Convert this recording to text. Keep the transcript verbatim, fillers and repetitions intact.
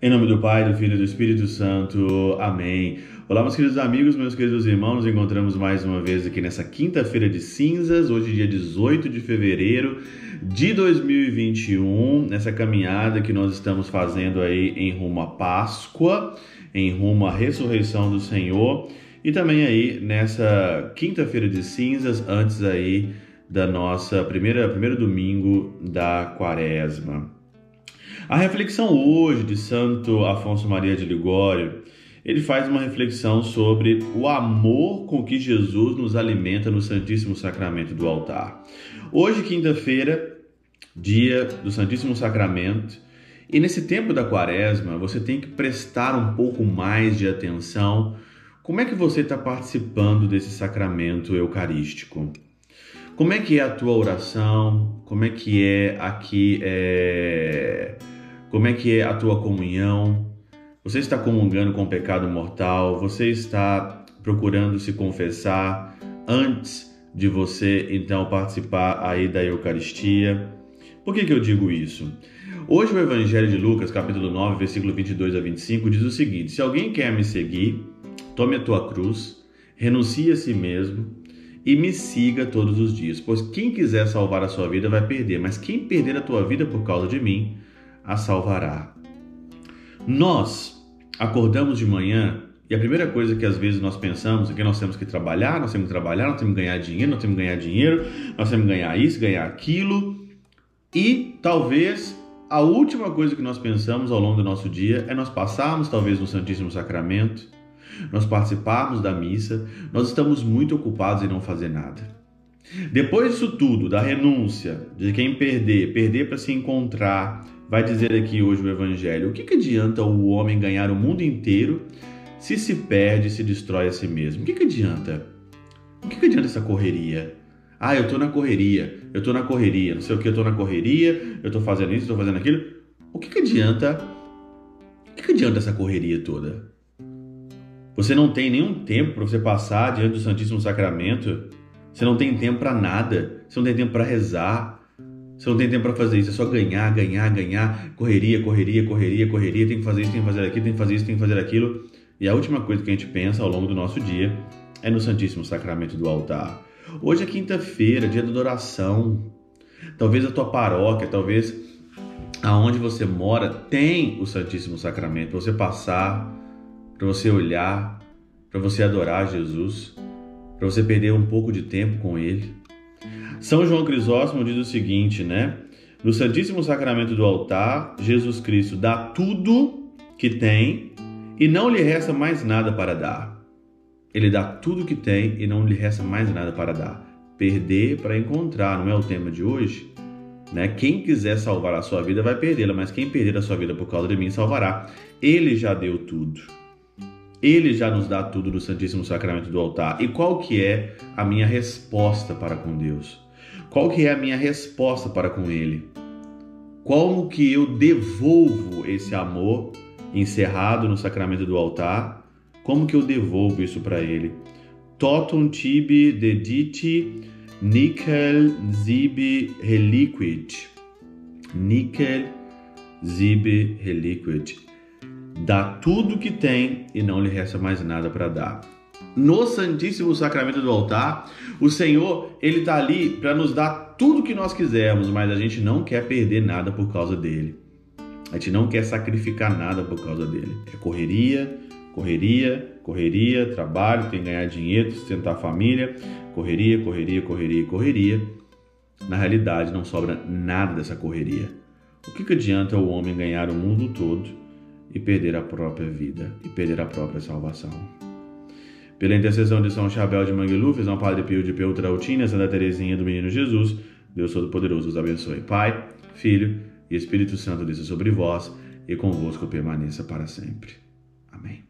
Em nome do Pai, do Filho e do Espírito Santo. Amém. Olá, meus queridos amigos, meus queridos irmãos, nos encontramos mais uma vez aqui nessa quinta-feira de cinzas, hoje dia dezoito de fevereiro de dois mil e vinte e um, nessa caminhada que nós estamos fazendo aí em rumo à Páscoa, em rumo à ressurreição do Senhor, e também aí nessa quinta-feira de cinzas, antes aí da nossa primeira, primeiro domingo da Quaresma. A reflexão hoje de Santo Afonso Maria de Ligório, ele faz uma reflexão sobre o amor com que Jesus nos alimenta no Santíssimo Sacramento do altar. Hoje, quinta-feira, dia do Santíssimo Sacramento, e nesse tempo da Quaresma, você tem que prestar um pouco mais de atenção como é que você está participando desse sacramento eucarístico. Como é que é a tua oração? Como é que é aqui é... Como é que é a tua comunhão? Você está comungando com o pecado mortal? Você está procurando se confessar antes de você, então, participar aí da Eucaristia? Por que que eu digo isso? Hoje o Evangelho de Lucas, capítulo nove, versículo vinte e dois a vinte e cinco, diz o seguinte: se alguém quer me seguir, tome a tua cruz, renuncie a si mesmo e me siga todos os dias, pois quem quiser salvar a sua vida vai perder, mas quem perder a tua vida por causa de mim, a salvará. Nós acordamos de manhã e a primeira coisa que às vezes nós pensamos é que nós temos que trabalhar, nós temos que trabalhar, nós temos que ganhar dinheiro, nós temos que ganhar dinheiro, nós temos que ganhar isso, ganhar aquilo. E talvez a última coisa que nós pensamos ao longo do nosso dia é nós passarmos talvez no Santíssimo Sacramento, nós participarmos da missa, nós estamos muito ocupados em não fazer nada. Depois disso tudo, da renúncia, de quem perder, perder para se encontrar, vai dizer aqui hoje o Evangelho: o que que adianta o homem ganhar o mundo inteiro se se perde, se destrói a si mesmo? O que que adianta? O que que adianta essa correria? Ah, eu estou na correria, eu estou na correria, não sei o que, eu estou na correria, eu estou fazendo isso, estou fazendo aquilo. O que que adianta? O que que adianta essa correria toda? Você não tem nenhum tempo para você passar diante do Santíssimo Sacramento, você não tem tempo para nada, você não tem tempo para rezar, você não tem tempo para fazer isso, é só ganhar, ganhar, ganhar, correria, correria, correria, correria, tem que fazer isso, tem que fazer aquilo, tem que fazer isso, tem que fazer aquilo. E a última coisa que a gente pensa ao longo do nosso dia é no Santíssimo Sacramento do altar. Hoje é quinta-feira, dia da adoração. Talvez a tua paróquia, talvez aonde você mora, tem o Santíssimo Sacramento para você passar, para você olhar, para você adorar Jesus, para você perder um pouco de tempo com Ele. São João Crisóstomo diz o seguinte, né? No Santíssimo Sacramento do altar, Jesus Cristo dá tudo que tem e não lhe resta mais nada para dar. Ele dá tudo que tem e não lhe resta mais nada para dar. Perder para encontrar, não é o tema de hoje? Né? Quem quiser salvar a sua vida vai perdê-la, mas quem perder a sua vida por causa de mim salvará. Ele já deu tudo. Ele já nos dá tudo no Santíssimo Sacramento do altar. E qual que é a minha resposta para com Deus? Qual que é a minha resposta para com Ele? Como que eu devolvo esse amor encerrado no Sacramento do altar? Como que eu devolvo isso para Ele? Totum tibi dedit, nicel sibi reliquit. Nicel sibi reliquit. Dá tudo que tem e não lhe resta mais nada para dar. No Santíssimo Sacramento do altar, o Senhor, ele está ali para nos dar tudo que nós quisermos, mas a gente não quer perder nada por causa dele. A gente não quer sacrificar nada por causa dele. É correria, correria, correria, trabalho, tem que ganhar dinheiro, sustentar a família, correria, correria, correria, correria. Na realidade, não sobra nada dessa correria. O que que adianta o homem ganhar o mundo todo e perder a própria vida, e perder a própria salvação? Pela intercessão de São Charbel de Mangalufis, São Padre Pio de Pietrelcina, Santa Terezinha do Menino Jesus, Deus Todo-Poderoso os abençoe. Pai, Filho e Espírito Santo desça sobre vós e convosco permaneça para sempre. Amém.